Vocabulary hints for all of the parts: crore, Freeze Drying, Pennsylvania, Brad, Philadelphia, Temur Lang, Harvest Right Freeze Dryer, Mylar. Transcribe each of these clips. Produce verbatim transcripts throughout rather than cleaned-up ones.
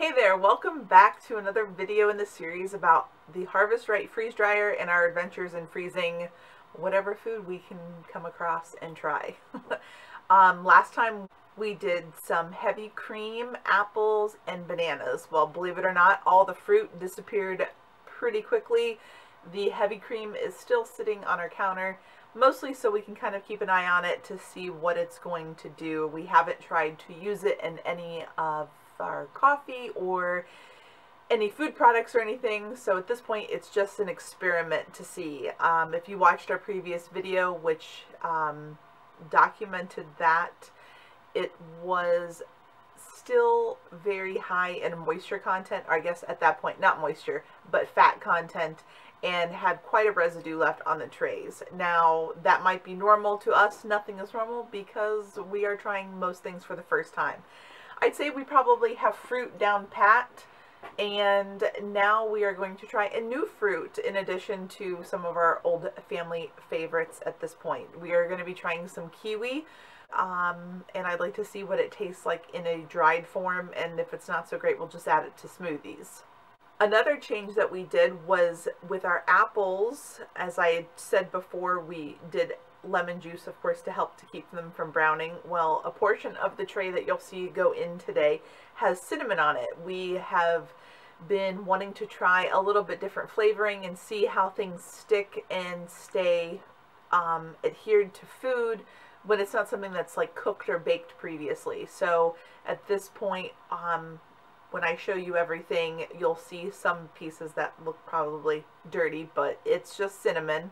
Hey there, welcome back to another video in the series about the Harvest Right Freeze Dryer and our adventures in freezing whatever food we can come across and try. um, last time we did some heavy cream, apples, and bananas. Well, believe it or not, all the fruit disappeared pretty quickly. The heavy cream is still sitting on our counter, mostly so we can kind of keep an eye on it to see what it's going to do. We haven't tried to use it in any of our coffee or any food products or anything, so at this point it's just an experiment to see. Um, if you watched our previous video, which um, documented that, it was still very high in moisture content, or I guess at that point not moisture but fat content, and had quite a residue left on the trays. Now that might be normal to us. Nothing is normal because we are trying most things for the first time. I'd say we probably have fruit down pat, and now we are going to try a new fruit in addition to some of our old family favorites at this point. We are going to be trying some kiwi, um, and I'd like to see what it tastes like in a dried form, and if it's not so great, we'll just add it to smoothies. Another change that we did was with our apples. As I had said before, we did lemon juice, of course, to help to keep them from browning. Well, a portion of the tray that you'll see go in today has cinnamon on it. We have been wanting to try a little bit different flavoring and see how things stick and stay um, adhered to food when it's not something that's like cooked or baked previously. So at this point, um, when I show you everything, you'll see some pieces that look probably dirty, but it's just cinnamon.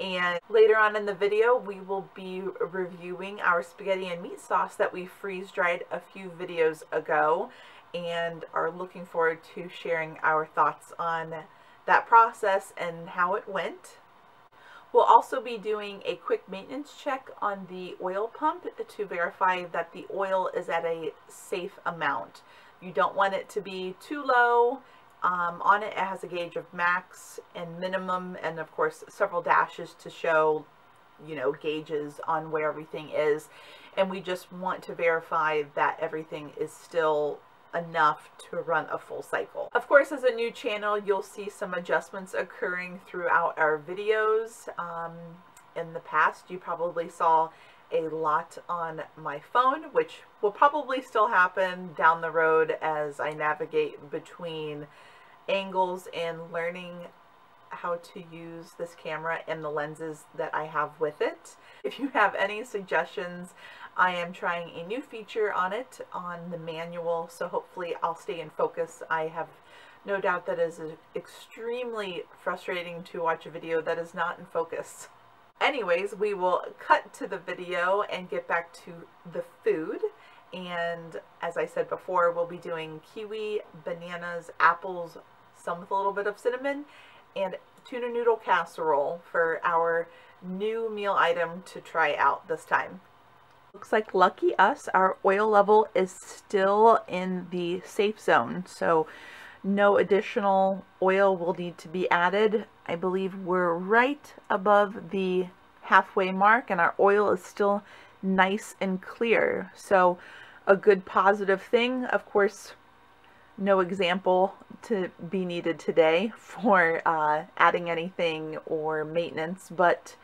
And later on in the video, we will be reviewing our spaghetti and meat sauce that we freeze-dried a few videos ago, and are looking forward to sharing our thoughts on that process and how it went. We'll also be doing a quick maintenance check on the oil pump to verify that the oil is at a safe amount. You don't want it to be too low. Um, on it, it has a gauge of max and minimum, and of course several dashes to show, you know, gauges on where everything is, and we just want to verify that everything is still enough to run a full cycle. Of course, as a new channel, you'll see some adjustments occurring throughout our videos. Um, in the past, you probably saw a lot on my phone, which will probably still happen down the road as I navigate between angles and learning how to use this camera and the lenses that I have with it. If you have any suggestions, I am trying a new feature on it, on the manual, so hopefully I'll stay in focus. I have no doubt that it is extremely frustrating to watch a video that is not in focus. Anyways, we will cut to the video and get back to the food. And as I said before, we'll be doing kiwi, bananas, apples, some with a little bit of cinnamon, and tuna noodle casserole for our new meal item to try out this time. Looks like, lucky us, our oil level is still in the safe zone, so no additional oil will need to be added. I believe we're right above the halfway mark, and our oil is still nice and clear, so a good positive thing. Of course, no example to be needed today for uh, adding anything or maintenance, but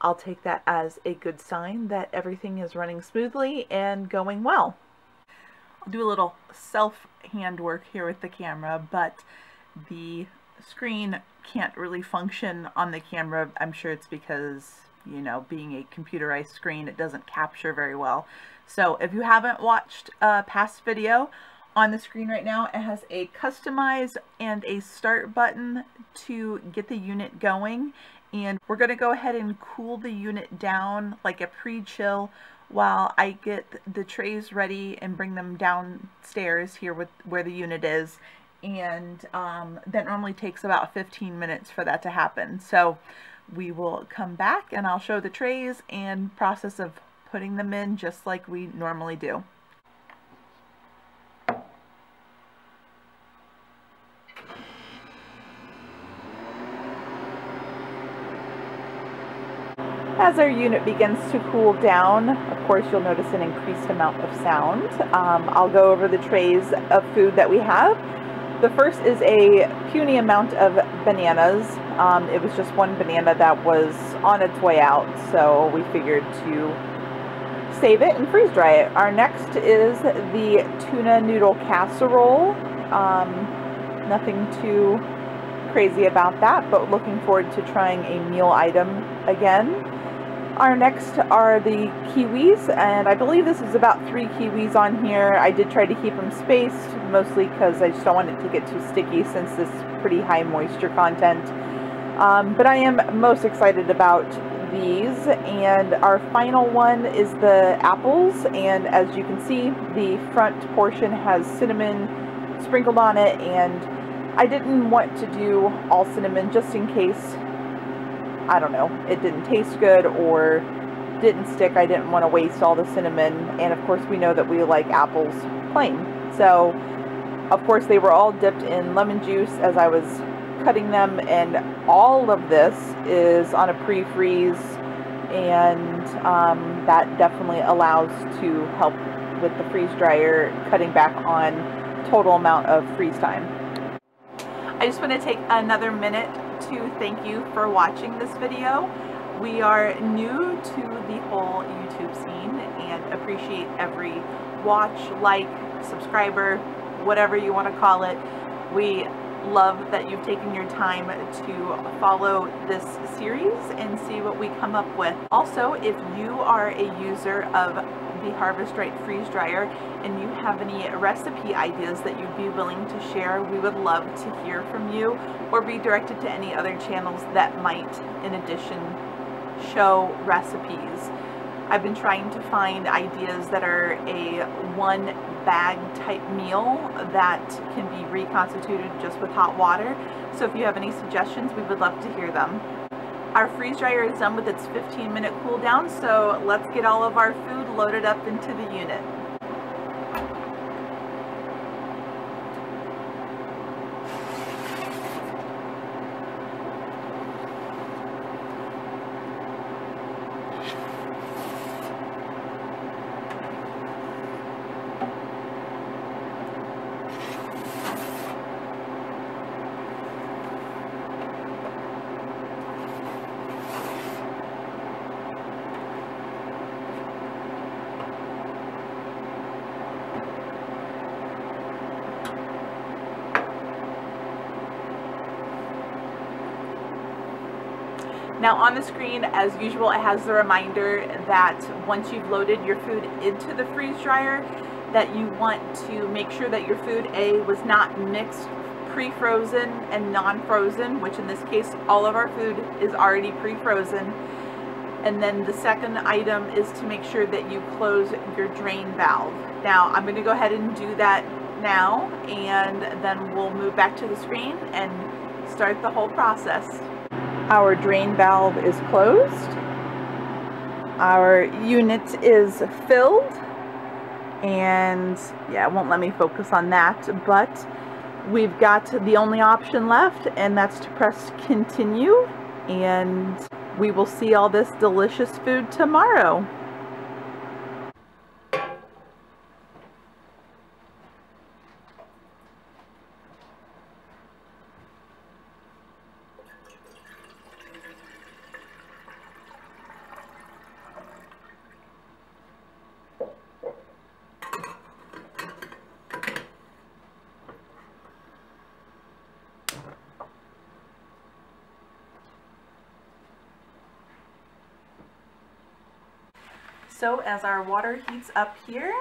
I'll take that as a good sign that everything is running smoothly and going well. I'll do a little self-hand work here with the camera, but the screen can't really function on the camera. I'm sure it's because, you know, being a computerized screen, it doesn't capture very well. So if you haven't watched a past video, on the screen right now it has a customize and a start button to get the unit going, and we're going to go ahead and cool the unit down like a pre-chill while I get the trays ready and bring them downstairs here with where the unit is. And um, that normally takes about fifteen minutes for that to happen. So we will come back and I'll show the trays and process of putting them in just like we normally do. As our unit begins to cool down, course, you'll notice an increased amount of sound. Um, I'll go over the trays of food that we have. The first is a puny amount of bananas. Um, it was just one banana that was on its way out, so we figured to save it and freeze dry it. Our next is the tuna noodle casserole. Um, nothing too crazy about that, but looking forward to trying a meal item again. Our next are the kiwis, and I believe this is about three kiwis on here. I did try to keep them spaced, mostly because I just don't want it to get too sticky since this is pretty high moisture content. Um, but I am most excited about these. And our final one is the apples, and as you can see, the front portion has cinnamon sprinkled on it, and I didn't want to do all cinnamon just in case, I don't know, it didn't taste good or didn't stick. I didn't want to waste all the cinnamon, and of course we know that we like apples plain. So of course they were all dipped in lemon juice as I was cutting them, and all of this is on a pre-freeze, and um, that definitely allows to help with the freeze dryer cutting back on total amount of freeze time. I just want to take another minute to thank you for watching this video. We are new to the whole YouTube scene and appreciate every watch, like, subscriber, whatever you want to call it. We love that you've taken your time to follow this series and see what we come up with. Also, if you are a user of the Harvest Right Freeze Dryer and you have any recipe ideas that you'd be willing to share, we would love to hear from you, or be directed to any other channels that might, in addition, show recipes. I've been trying to find ideas that are a one bag type meal that can be reconstituted just with hot water. So if you have any suggestions, we would love to hear them. Our freeze dryer is done with its fifteen minute cool down, so let's get all of our food loaded up into the unit. Now on the screen, as usual, it has the reminder that once you've loaded your food into the freeze dryer, that you want to make sure that your food A was not mixed pre-frozen and non-frozen, which in this case, all of our food is already pre-frozen. And then the second item is to make sure that you close your drain valve. Now I'm going to go ahead and do that now, and then we'll move back to the screen and start the whole process. Our drain valve is closed, our unit is filled, and yeah, it won't let me focus on that, but we've got the only option left, and that's to press continue, and we will see all this delicious food tomorrow. So as our water heats up here,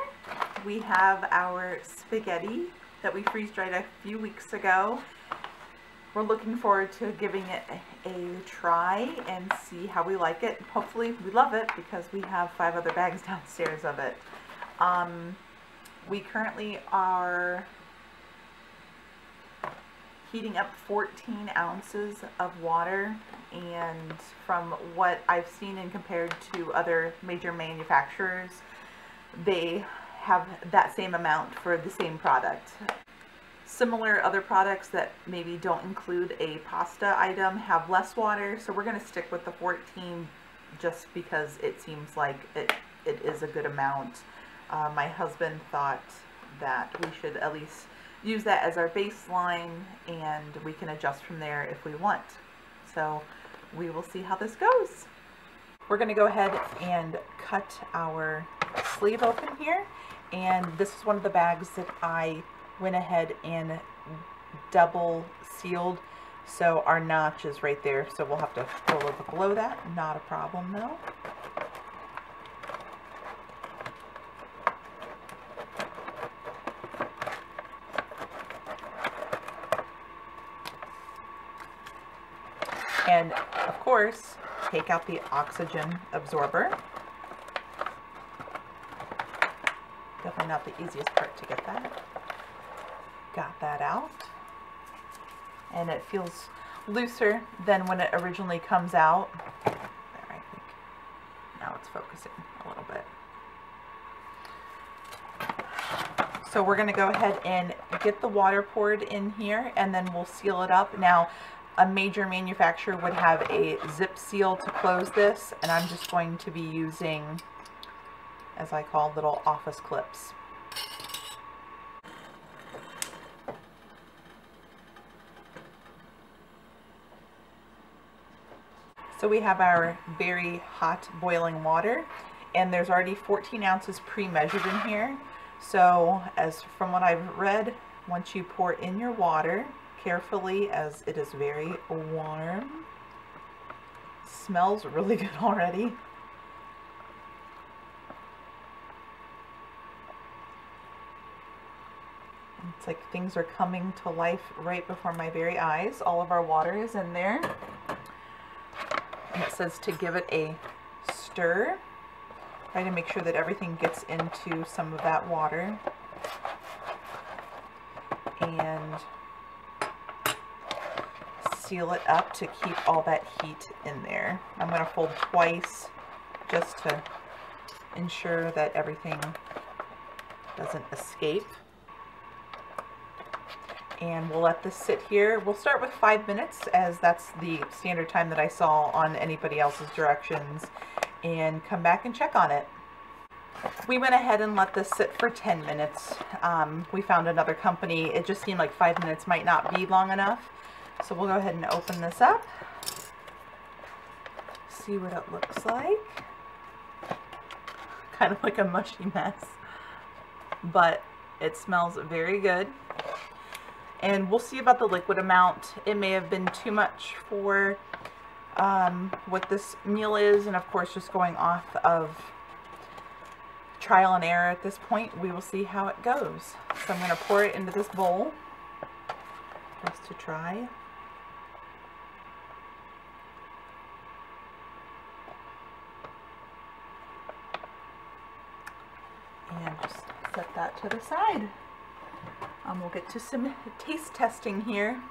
we have our spaghetti that we freeze-dried a few weeks ago. We're looking forward to giving it a, a try and see how we like it. Hopefully we love it, because we have five other bags downstairs of it. Um, we currently are heating up fourteen ounces of water, and from what I've seen and compared to other major manufacturers, they have that same amount for the same product. Similar other products that maybe don't include a pasta item have less water, so we're going to stick with the fourteen just because it seems like it it is a good amount. Uh, my husband thought that we should at least use that as our baseline, and we can adjust from there if we want. So we will see how this goes. We're going to go ahead and cut our sleeve open here, and this is one of the bags that I went ahead and double sealed, so our notch is right there, so we'll have to go a little bit below that. Not a problem though. And of course, take out the oxygen absorber. Definitely not the easiest part to get that. Got that out. And it feels looser than when it originally comes out. There, I think. Now it's focusing a little bit. So we're going to go ahead and get the water poured in here, and then we'll seal it up. Now, a major manufacturer would have a zip seal to close this, and I'm just going to be using, as I call, little office clips. So we have our very hot boiling water, and there's already fourteen ounces pre-measured in here. So as from what I've read, once you pour in your water carefully, as it is very warm, smells really good already. It's like things are coming to life right before my very eyes. All of our water is in there. It says to give it a stir. Try to make sure that everything gets into some of that water. And seal it up to keep all that heat in there. I'm going to fold twice just to ensure that everything doesn't escape. And we'll let this sit here. We'll start with five minutes, as that's the standard time that I saw on anybody else's directions, and come back and check on it. We went ahead and let this sit for ten minutes. Um, we found another company. It just seemed like five minutes might not be long enough. So we'll go ahead and open this up, see what it looks like. Kind of like a mushy mess, but it smells very good. And we'll see about the liquid amount. It may have been too much for um, what this meal is, and of course just going off of trial and error at this point, we will see how it goes. So I'm going to pour it into this bowl just to try. And just set that to the side. Um, we'll get to some taste testing here.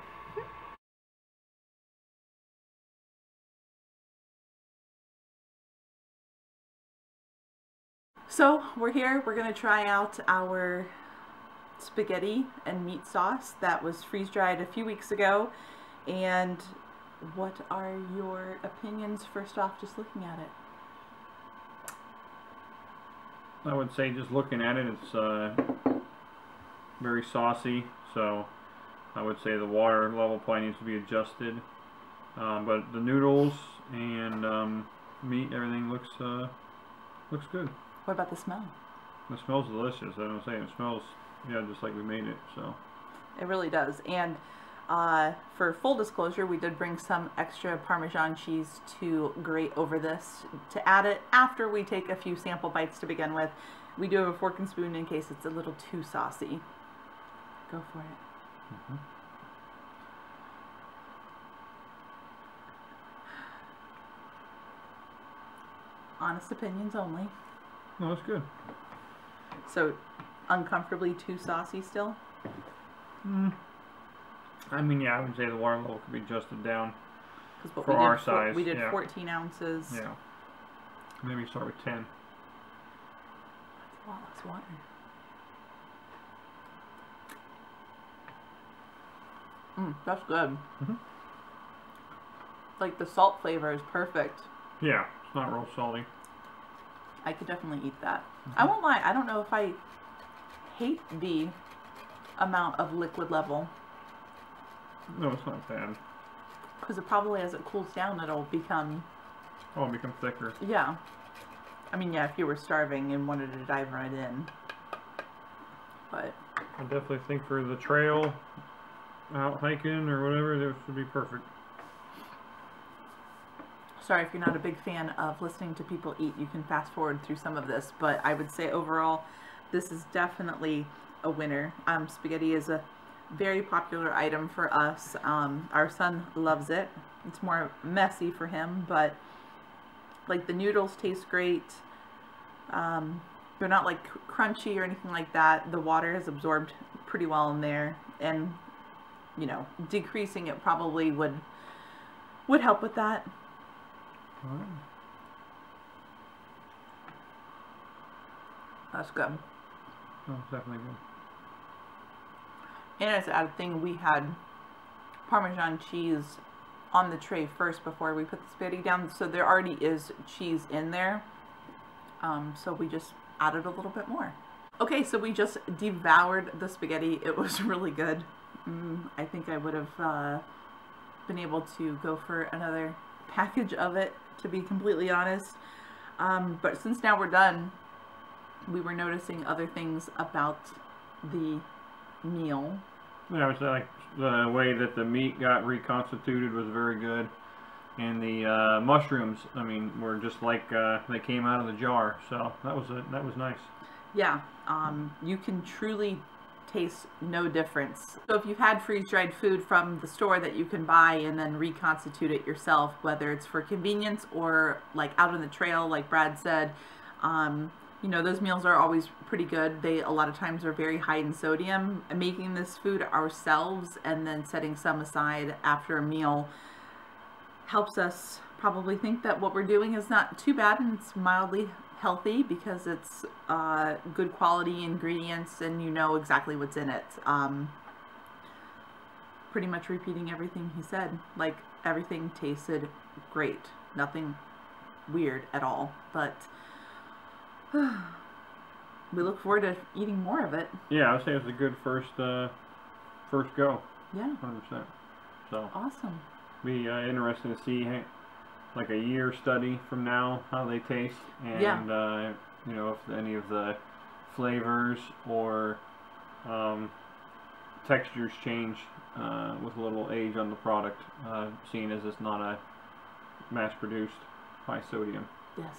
So we're here, we're going to try out our spaghetti and meat sauce that was freeze-dried a few weeks ago. And what are your opinions, first off, just looking at it? I would say just looking at it, it's uh, very saucy, so I would say the water level probably needs to be adjusted. Um, but the noodles and um, meat, everything looks uh, looks good. What about the smell? It smells delicious. I don't say it smells, yeah, just like we made it. So it really does. And uh, for full disclosure, we did bring some extra Parmesan cheese to grate over this to add it after we take a few sample bites to begin with. We do have a fork and spoon in case it's a little too saucy. Go for it. Mm-hmm. Honest opinions only. No, that's good. So, uncomfortably too saucy still? Mm. I mean, yeah, I would say the water level could be adjusted down for our size. We did yeah. fourteen ounces. Yeah. Maybe start with ten. That's a lot less water. Mm, that's good. Mm-hmm. Like the salt flavor is perfect. Yeah, it's not real salty. I could definitely eat that. Mm-hmm. I won't lie, I don't know if I hate the amount of liquid level. No, it's not bad. Because it probably, as it cools down, it'll become... Oh, it'll become thicker. Yeah. I mean, yeah, if you were starving and wanted to dive right in. But... I definitely think for the trail, out hiking or whatever, this would be perfect. Sorry if you're not a big fan of listening to people eat. You can fast forward through some of this. But I would say overall, this is definitely a winner. Um, spaghetti is a very popular item for us. Um, our son loves it. It's more messy for him, but like the noodles taste great. Um, they're not like crunchy or anything like that. The water has absorbed pretty well in there, and you know, decreasing it probably would would help with that. All right. That's good. Oh, definitely good. And as a thing, we had Parmesan cheese on the tray first before we put the spaghetti down, so there already is cheese in there. Um, so we just added a little bit more. Okay, so we just devoured the spaghetti. It was really good. Mm, I think I would have uh, been able to go for another package of it, to be completely honest. Um, but since now we're done, we were noticing other things about the meal. Yeah, I would say like the way that the meat got reconstituted was very good, and the uh, mushrooms, I mean, were just like uh, they came out of the jar. So that was a, that was nice. Yeah, um, you can truly taste no difference. So if you've had freeze-dried food from the store that you can buy and then reconstitute it yourself, whether it's for convenience or like out on the trail, like Brad said, um, you know, those meals are always pretty good. They a lot of times are very high in sodium. Making this food ourselves and then setting some aside after a meal helps us probably think that what we're doing is not too bad, and it's mildly healthy because it's uh, good quality ingredients and you know exactly what's in it. Um, pretty much repeating everything he said. Like, everything tasted great. Nothing weird at all, but we look forward to eating more of it. Yeah, I would say it's a good first uh, first go. Yeah. one hundred percent. So awesome. Be uh, interesting to see like a year study from now how they taste, and yeah. uh, you know, if any of the flavors or um, textures change uh, with a little age on the product, uh, seeing as it's not a mass-produced high sodium. Yes.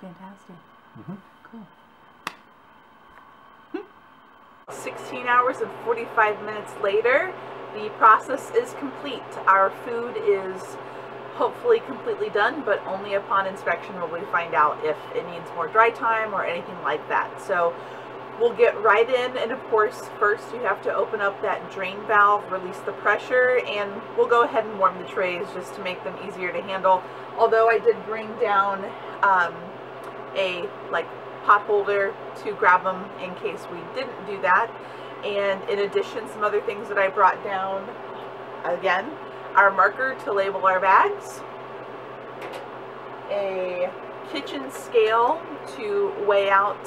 Fantastic. Mm-hmm. Cool. sixteen hours and forty-five minutes later, the process is complete. Our food is hopefully completely done, but only upon inspection will we find out if it needs more dry time or anything like that. So we'll get right in, and of course, first you have to open up that drain valve, release the pressure, and we'll go ahead and warm the trays just to make them easier to handle. Although I did bring down um, a like pot holder to grab them in case we didn't do that. And in addition, some other things that I brought down, again, our marker to label our bags, a kitchen scale to weigh out,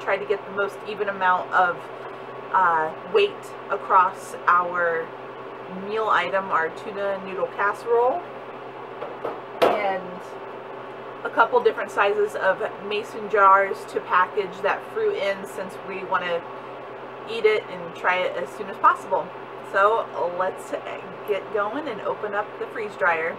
try to get the most even amount of uh, weight across our meal item, our tuna noodle casserole, and a couple different sizes of mason jars to package that fruit in, since we want to eat it and try it as soon as possible. So let's get going and open up the freeze dryer.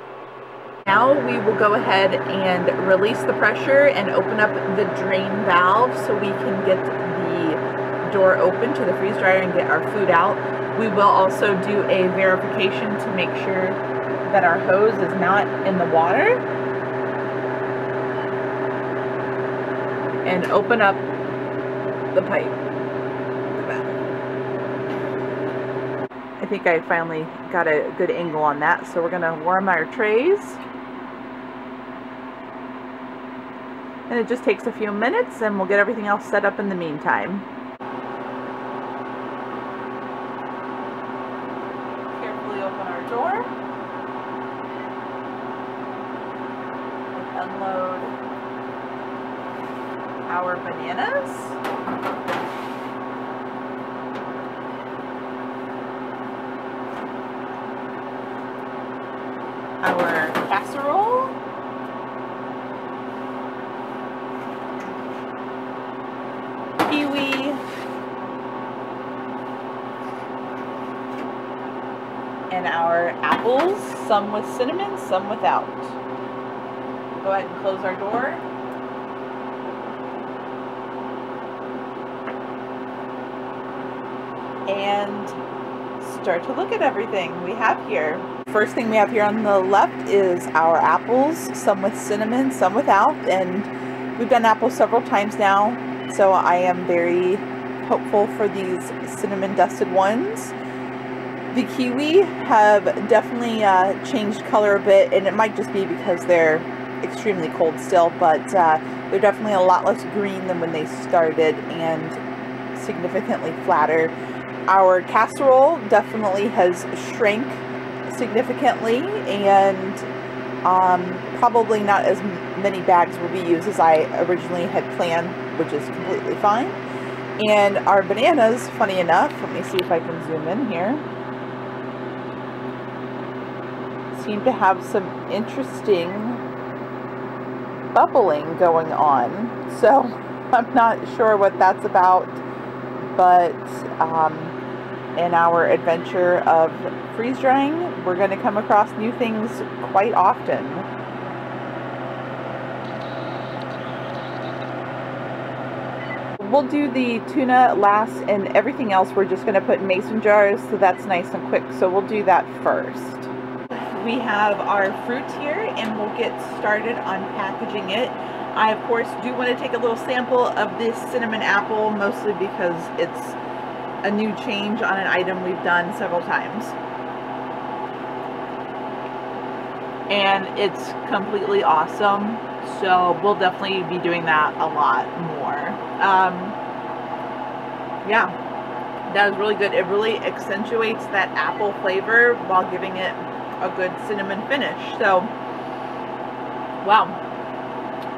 Now we will go ahead and release the pressure and open up the drain valve so we can get the door open to the freeze dryer and get our food out. We will also do a verification to make sure that our hose is not in the water, and open up the pipe. I think I finally got a good angle on that, so we're gonna warm our trays. And it just takes a few minutes and we'll get everything else set up in the meantime. Carefully open our door. Unload our bananas. Our casserole. Kiwi. And our apples, some with cinnamon, some without. Go ahead and close our door. And start to look at everything we have here. First thing we have here on the left is our apples, some with cinnamon, some without, and we've done apples several times now, so I am very hopeful for these cinnamon dusted ones. The kiwi have definitely uh, changed color a bit, and it might just be because they're extremely cold still, but uh, they're definitely a lot less green than when they started and significantly flatter. Our casserole definitely has shrank significantly, and um, probably not as many bags will be used as I originally had planned, which is completely fine. And our bananas, funny enough, let me see if I can zoom in here, seem to have some interesting bubbling going on, so I'm not sure what that's about, but um, in our adventure of freeze drying, we're going to come across new things quite often. We'll do the tuna last, and everything else we're just going to put in mason jars, so that's nice and quick. So we'll do that first. We have our fruit here, and we'll get started on packaging it. I, of course, do want to take a little sample of this cinnamon apple, mostly because it's a new change on an item we've done several times, and it's completely awesome, so we'll definitely be doing that a lot more. Um, yeah, that was really good. It really accentuates that apple flavor while giving it a good cinnamon finish. So wow,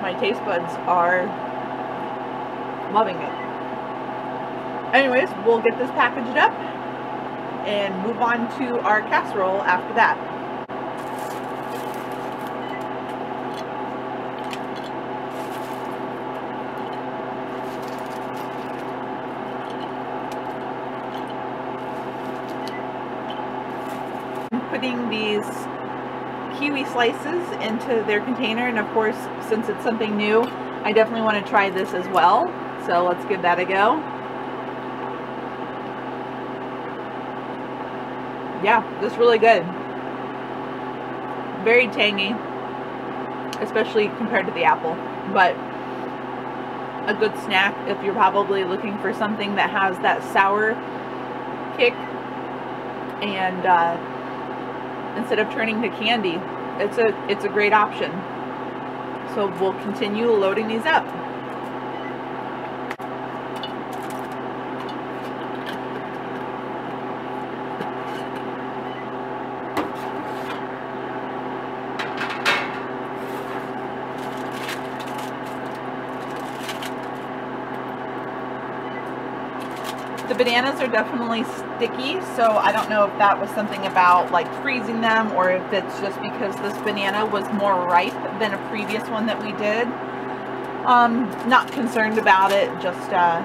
my taste buds are loving it. Anyways, we'll get this packaged up and move on to our casserole after that. I'm putting these kiwi slices into their container, and of course, since it's something new, I definitely want to try this as well. So let's give that a go. Yeah, this is really good. Very tangy, especially compared to the apple, but a good snack if you're probably looking for something that has that sour kick, and uh, instead of turning to candy, it's a it's a great option. So we'll continue loading these up. The bananas are definitely sticky, so I don't know if that was something about like freezing them, or if it's just because this banana was more ripe than a previous one that we did. Um, not concerned about it, just uh,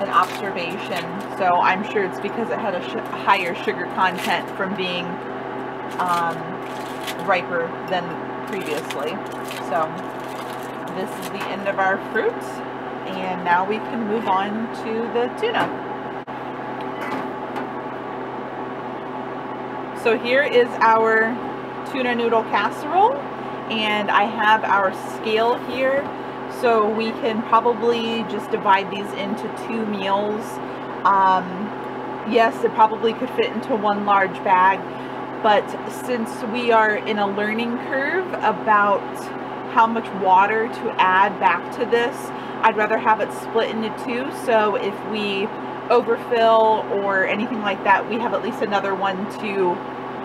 an observation. So I'm sure it's because it had a sh higher sugar content from being um, riper than previously. So this is the end of our fruits. And now we can move on to the tuna. So here is our tuna noodle casserole, and I have our scale here, so we can probably just divide these into two meals. Um, yes, it probably could fit into one large bag, but since we are in a learning curve about how much water to add back to this, I'd rather have it split into two, so if we overfill or anything like that, we have at least another one to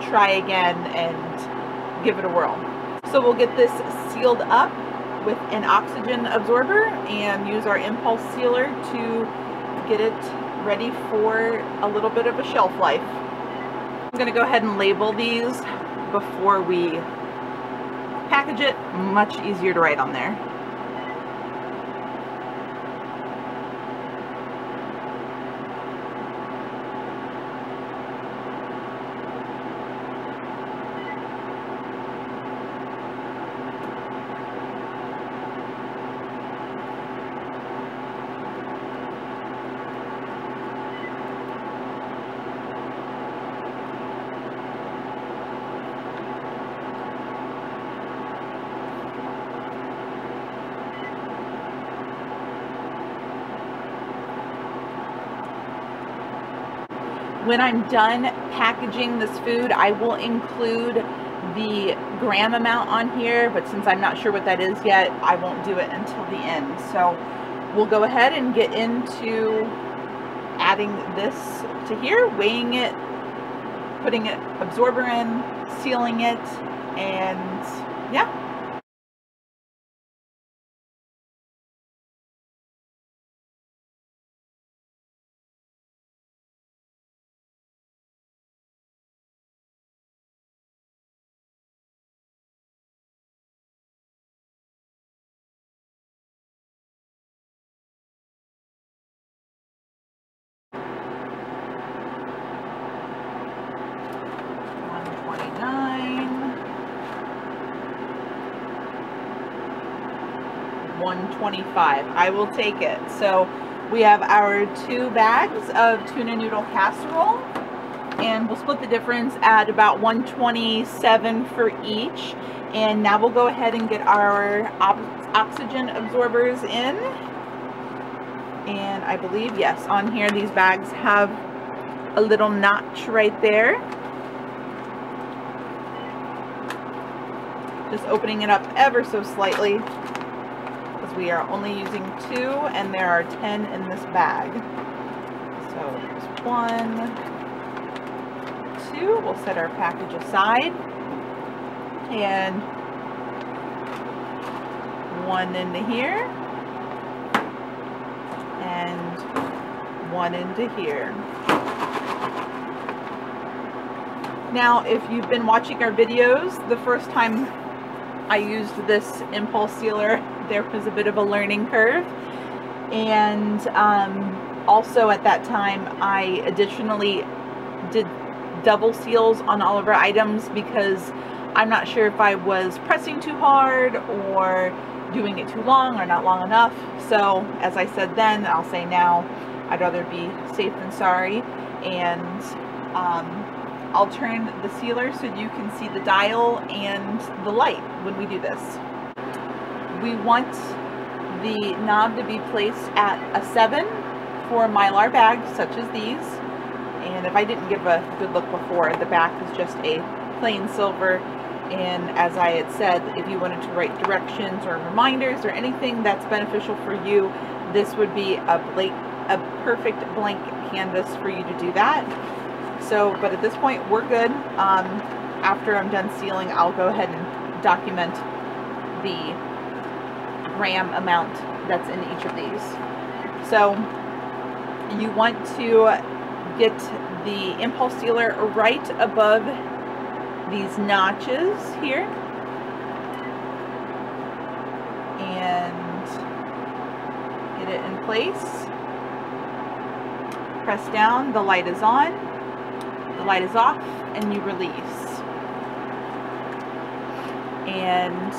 try again and give it a whirl. So we'll get this sealed up with an oxygen absorber and use our impulse sealer to get it ready for a little bit of a shelf life. I'm going to go ahead and label these before we package it. Much easier to write on there. When I'm done packaging this food, I will include the gram amount on here, but since I'm not sure what that is yet, I won't do it until the end. So we'll go ahead and get into adding this to here, weighing it, putting an absorber in, sealing it, and yeah. one twenty-five. I will take it. So we have our two bags of tuna noodle casserole, and we'll split the difference at about one twenty-seven for each. And now we'll go ahead and get our oxygen absorbers in. And I believe, yes, on here these bags have a little notch right there. Just opening it up ever so slightly. We are only using two, and there are ten in this bag. So there's one, two. We'll set our package aside. And one into here. And one into here. Now, if you've been watching our videos, the first time I used this impulse sealer, there was a bit of a learning curve, and um, also at that time I additionally did double seals on all of our items because I'm not sure if I was pressing too hard or doing it too long or not long enough. So as I said then, I'll say now, I'd rather be safe than sorry, and um, I'll turn the sealer so you can see the dial and the light when we do this. We want the knob to be placed at a seven for Mylar bags such as these. And if I didn't give a good look before, the back is just a plain silver. And as I had said, if you wanted to write directions or reminders or anything that's beneficial for you, this would be a, blank, a perfect blank canvas for you to do that. So, but at this point, we're good. Um, after I'm done sealing, I'll go ahead and document the gram amount that's in each of these. So you want to get the impulse sealer right above these notches here, and get it in place. Press down, the light is on, the light is off, and you release. And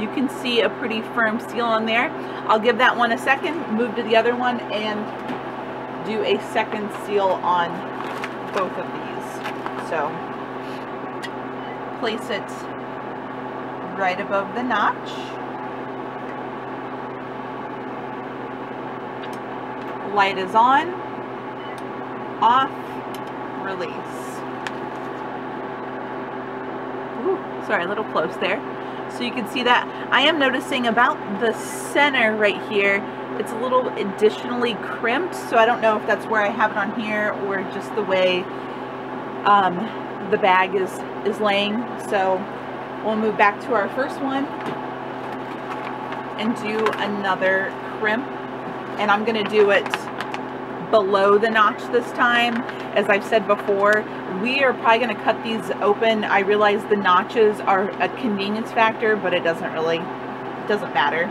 you can see a pretty firm seal on there. I'll give that one a second, move to the other one, and do a second seal on both of these. So place it right above the notch. Light is on, off, release. Ooh, sorry, a little close there. So you can see that I am noticing about the center right here, it's a little additionally crimped. So I don't know if that's where I have it on here or just the way um, the bag is is laying. So We'll move back to our first one and do another crimp. And I'm going to do it below the notch this time. As I've said before, we are probably going to cut these open. I realize the notches are a convenience factor, but it doesn't really, it doesn't matter.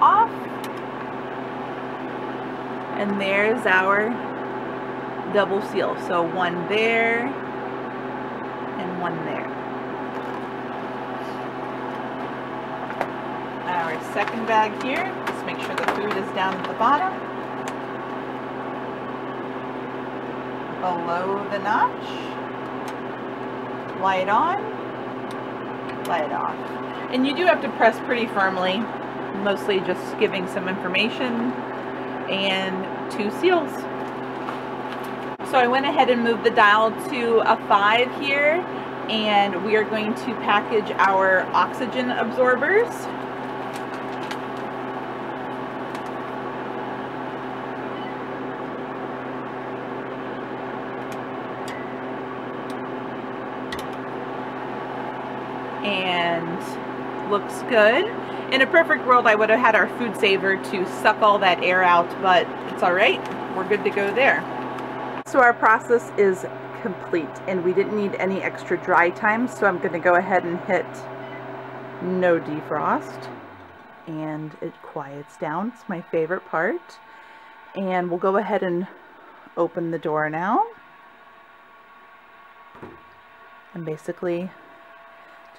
Off. And there's our double seal. So one there and one there. Our second bag here. Let's make sure the food is down at the bottom. Below the notch. Light on. Light off. And you do have to press pretty firmly. Mostly just giving some information, and two seals. So I went ahead and moved the dial to a five here, and we are going to package our oxygen absorbers. And looks good. In a perfect world, I would have had our food saver to suck all that air out, but it's all right. We're good to go there. So our process is complete, and we didn't need any extra dry time, so I'm going to go ahead and hit no defrost, and it quiets down. It's my favorite part. And we'll go ahead and open the door now, and basically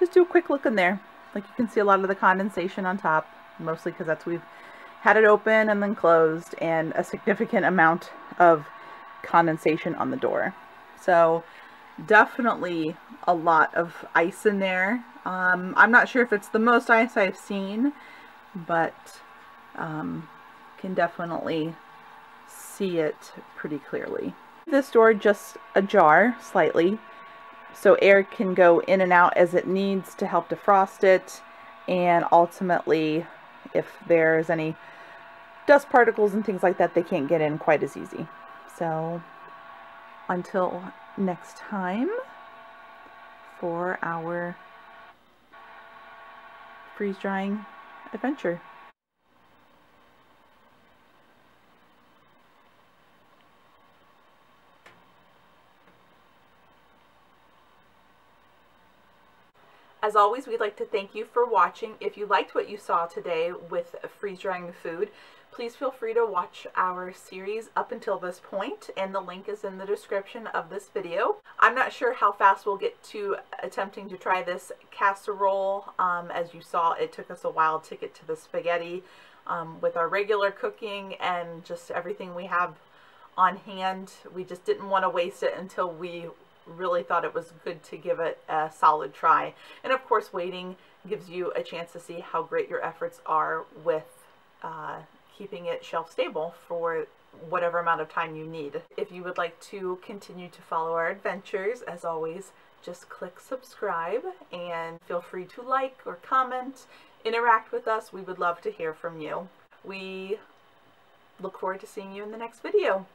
just do a quick look in there. Like you can see a lot of the condensation on top, mostly because that's we've had it open and then closed, and a significant amount of condensation on the door. So definitely a lot of ice in there. Um, I'm not sure if it's the most ice I've seen, but um, can definitely see it pretty clearly. This door just ajar slightly, so air can go in and out as it needs to help defrost it, and ultimately if there's any dust particles and things like that, they can't get in quite as easy. So until next time for our freeze drying adventure. As always, we'd like to thank you for watching. If you liked what you saw today with freeze-drying food, please feel free to watch our series up until this point, and the link is in the description of this video. I'm not sure how fast we'll get to attempting to try this casserole. Um, as you saw, it took us a while to get to the spaghetti um, with our regular cooking and just everything we have on hand. We just didn't want to waste it until we really thought it was good to give it a solid try. And of course, waiting gives you a chance to see how great your efforts are with uh, keeping it shelf stable for whatever amount of time you need. If you would like to continue to follow our adventures, as always, just click subscribe and feel free to like or comment, interact with us. We would love to hear from you. We look forward to seeing you in the next video.